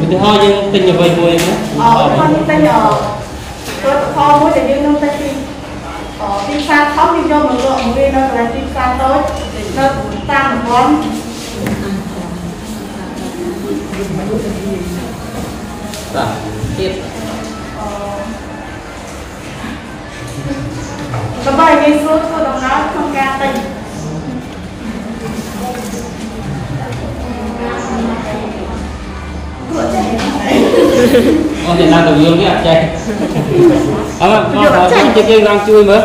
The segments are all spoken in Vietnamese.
Mình ho nhưng tinh vào vầy nữa. Ho nhưng tinh vào. Tôi ho mỗi để riêng nó tinh tinh. Tinh xa thóc đi cho một lượng một viên nó là tinh xa tối. Nó xa một món. Rồi, tiếp. Cảm ơn ngày xưa tôi đồng nói không ca tinh. Con thì đang đầu dương cái chạy. Con chơi chơi đang chui mới.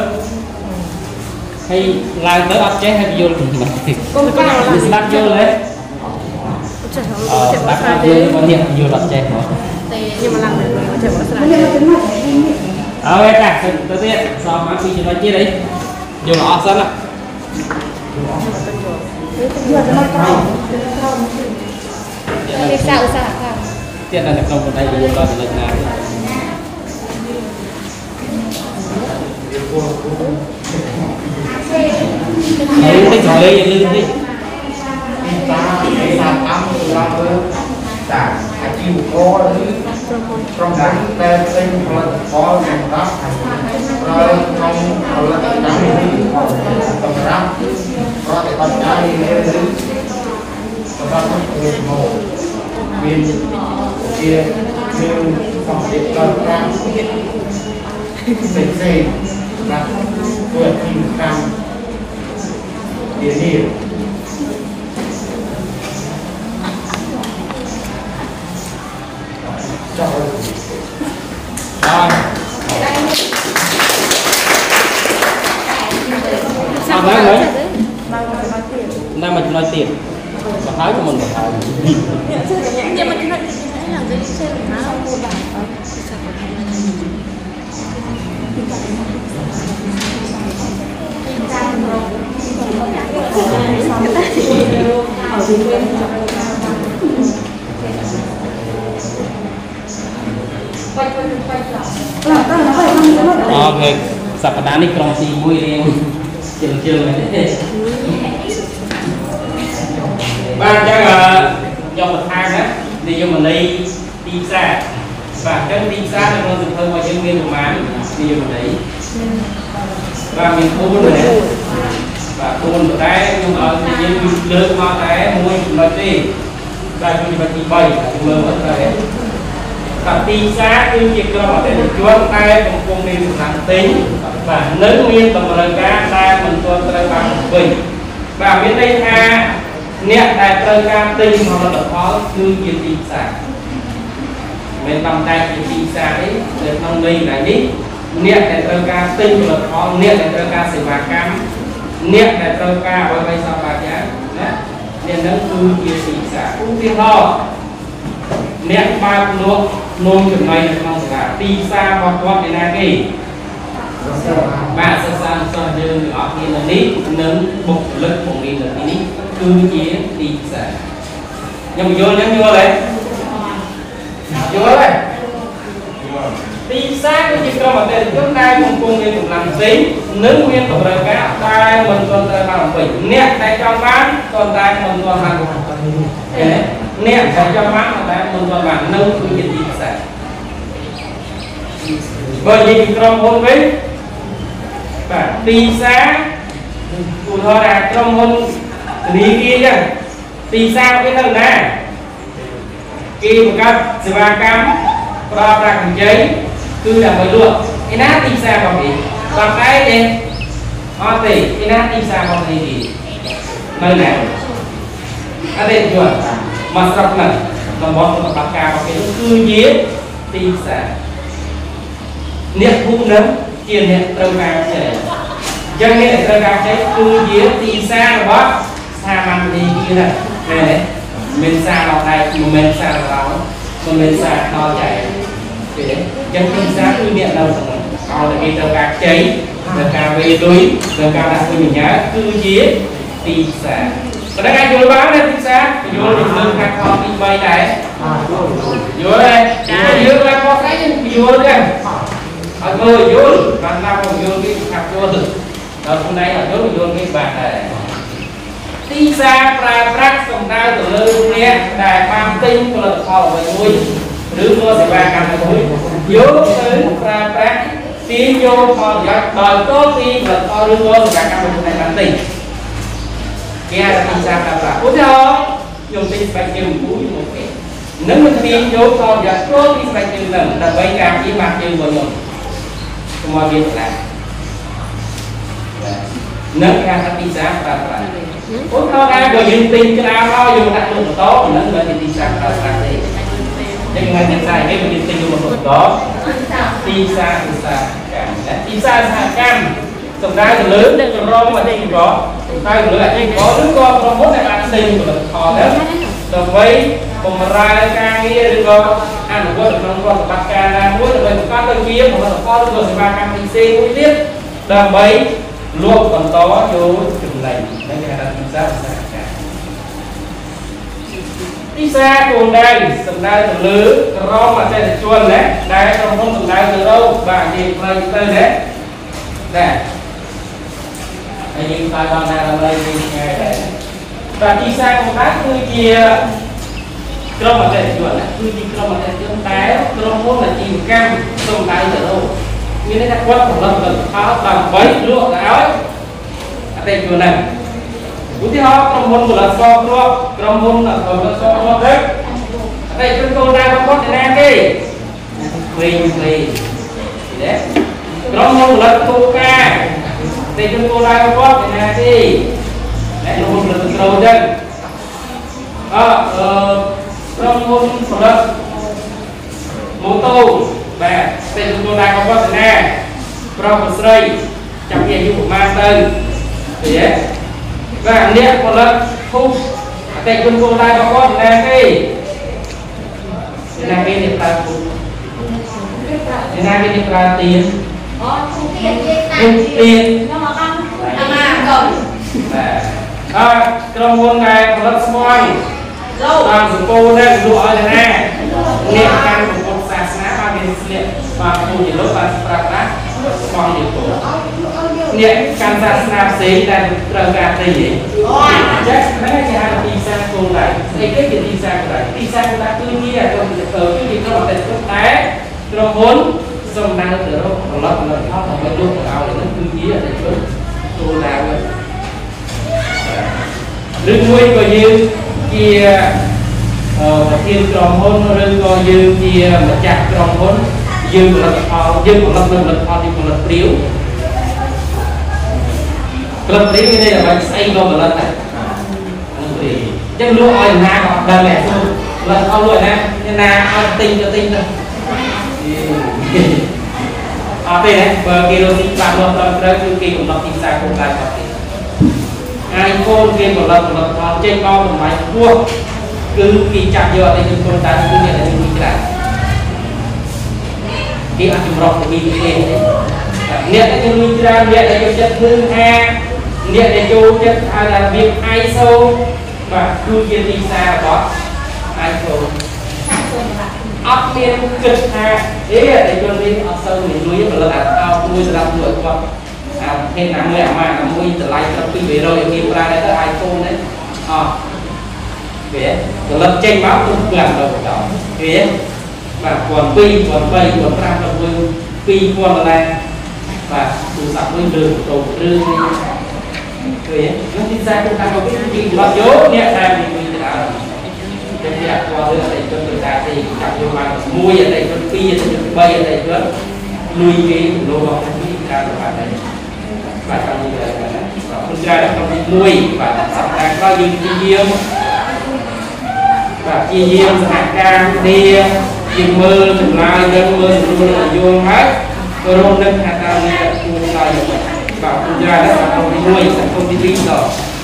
Hay làm tới ấp chế hay vô mà. Con bắt vô đấy. Bắt vô con niệm vô đặt chế mà. Nhưng mà làm được rồi con chơi cả tới tiện, xong ăn gì nó chia đấy. Vô nó sẵn ạ. Thế sao sao sao? Tiết là không có tay vô con lần nào. Đấy, thích hỏi lên lưng đi. Cái sàn ấm thì lo ơn. Đã, hãy chịu khó đi. Trong đánh tên sinh hoặc có ngành tóc. Rồi không hoặc là đánh đi. Tổng rắc. Rồi thì con trai lên đi. Tổng rắc không người mộ. Viên kia nêu phòng điện toàn cao sạch dây đặt vượt kim cam địa điểm chọn đang mình nói tiền mà thái của mình phải nhưng mà cái là cái xe nó mua bán ở cái đi vô mình đi xa và chân đi xa là con dùng hơn vào chân nguyên của mán đi vô mình đấy và mình khôn đấy và khôn của đấy nhưng mà tự nhiên lớn hoa đấy mua mình nói đi và mình phải đi bày và mình mơ mất đấy và đi xa nhưng việc cho họ để được chuông tay cũng không nên làm tính và lớn nguyên tầm một lần ca ta mình tuôn tới bằng bình và biết đây ha nè đại cơ ca tinh mà nó khó thương nhiệt tình sản mình bằng tay nhiệt tình sản đấy để bằng mình lại đi nè đại cơ ca tinh mà khó nè đại cơ ca sỉ bà cam nè đại cơ ca với bay sao bà nhá nè nó thương nhiệt tình sản cũng thiên ho nè ba nô nô chuẩn mày mong cả đi xa qua con đến nay kì bà sẽ sang cho dương ở kia là đi nâng bục lực của mình là đi cứ chế đi xả nhưng mà vô nhắn vô đấy vô đấy đi xa cái gì cơ mà tên trước nay không cùng nên cũng làm gì nếu nguyên tổng đời cá tay mình còn tay bằng bình nè tay trong bán còn tay mình còn bằng nè tay trong bán còn tay mình còn bằng nâng cứ chế đi xả bởi vì trong hôn với và đi xa cụ thơ là trong hôn lý kia chứ tì sao cái thằng này kia một cặp sửa ba cắm và ra cành giấy cứ là mới luôn cái nát tì sao bằng gì bằng cái đi hoa tỉ cái nát tì sao bằng gì nơi này nó đẹp chưa mặt sập này còn bóng còn bạc cao cái cứ dí tì sao niệm cũng nấm tiền niệm đâu cao trẻ Cho nên là tôi cảm thấy tôi dưới tí xa rồi bó xa măng đi kia này. Này mình xa vào tay, mình xa vào đó, mình xa to chạy. Cho nên tí xa tôi biết đâu rồi. Còn là cái tôi cảm thấy tôi cảm về tôi, tôi cảm là tôi nhớ tôi dưới tí xa. Còn đang vô bán đây tí xa, vô được lưng các con đi bay này. Vô đây, vô là có cái vô đây. Anh ơi vô, bạn ta còn vô cái cặp vô được. Rồi hôm nay là vô cái bạn này. Tí xa ra rắc xong đau từ lưu nè, đài bàm tinh của lực thò về mũi. Đứa vô sẽ bàn cầm về mũi. Vô tới ra rắc, tí vô thò giọt, đòi tốt đi lực thò đứa vô sẽ bàn cầm về mũi này bàm tinh. Kia là tí xa ra rắc. Úi thôi, dùng tinh bạch kêu mũi một cái. Nếu mình tìm vô thò giọt tốt đi bạch kêu lần, đập bấy càm chỉ mặt kêu vào nhộn. Mọi việc làm nâng cao các tin sáng và làm cũng không ai vừa dùng tin cho nào thôi dùng lại một tốt nâng lên tin sáng và làm gì nhưng mà hiện tại cái dùng tin dùng một tốt tin sáng cam tin sáng cam tổng ra từ lớn đến từ rong mà đây có tay từ lớn đây có đứa con không muốn làm ăn tin rồi họ đấy đồng với cùng ra cái đứa con ăn được được con còn bạc ca là muốn được mình có đôi kia mà con được ba cam mình xê mũi tiếp đồng với luôn còn đó vô từng này đấy là chúng ta đi xa cùng đây từng đây từ lứ ro mà đây là chuồn đấy đây trong không từng đây từ đâu và gì đây đây đấy nè anh em ta còn đang đây ngày đấy và đi xa cùng bác cứ kia trong mặt trời chuẩn là cứ đi trong mặt trời chúng ta trong môn là chìm cam trong tay giờ đâu như thế là quất một lần lần áo bằng bấy luộc áo ấy đây vừa này cũng thế đó trong môn một lần so luộc trong môn là còn lần so luộc đấy đây chúng tôi đang có thể làm đi quỳ đấy trong môn lần coca đây chúng tôi đang có thể làm đi đấy trong môn lần đầu chân trong môn phần đất mô tô và tên chúng tôi đang có thể nè trong phần xây chẳng kia như một mang tên và niệm phần đất khúc tên chúng tôi đang có thể nè thì là cái niệm là tiền tiền trong môn này phần đất xong làm dụng cô đây lụa ở nè niệm căn của con sạc ná ba bên niệm và cùng những lớp và sạc ná còn nhiều cổ niệm căn sạc ná xí là trần gà tì chắc mấy cái hai là đi sang cô này đây cái gì đi sang cô này đi sang cô ta cứ nghĩ là trong việc tới cái gì nó là tình quốc tế nó vốn xong đang từ đâu còn lớp lời thao thằng cái luôn của áo để nó cứ nghĩ là tình quốc cô nào rồi đừng quên coi như kia mà kêu tròn hôn rồi coi dư kia mà chặt tròn hôn dư của lực mình lực thọ thì còn lực tiếu như đây là mình xây luôn mà lực này chắc luôn ơi na hoặc đơn lẻ thôi lực thọ luôn na nên na ơi tinh cho tinh thôi ở đây này bờ kia luôn tinh bạc luôn rồi đấy kia cũng lực tinh xa cũng lại ai cô kia một lần còn trên bao một máy cua cứ kỳ chặt giờ thì chúng tôi ta cứ nhận là những cái này khi ăn chùm rọc của mình thì niệm để cho mình ra niệm để cho chất hương ha niệm để cho chất là việc ai sâu và cứ kia đi xa có ai sâu ấp niệm cực ha thế là để cho nên ấp sâu để nuôi một lần ăn nuôi là nuôi con thêm 50 ảo mà nó mua từ lại trong khi về rồi thì ra đây tới iPhone đấy về từ lần tranh báo cũng làm được đó về và còn pin còn bay còn ra còn vui pin còn là và tụ tập bên đường cầu đường về nó đi ra chúng ta có cái gì nó dốt nhẹ ra mình thì đã cái việc qua được thì cho người ta thì chẳng vô mà mua ở đây con pin ở đây bay ở đây nữa nuôi cái lô bọc cái ra được bạn đấy và trong những lời này không ra được trong những nuôi và sẵn sàng bao nhiêu chiêm và chiêm hạt cam tia chiêm mơ từng lai dân mơ từng luôn là vuông hết Corona nâng hạ cao như là khu vực bảo công gia đã sản phẩm đi nuôi, sản phẩm đi lý rồi.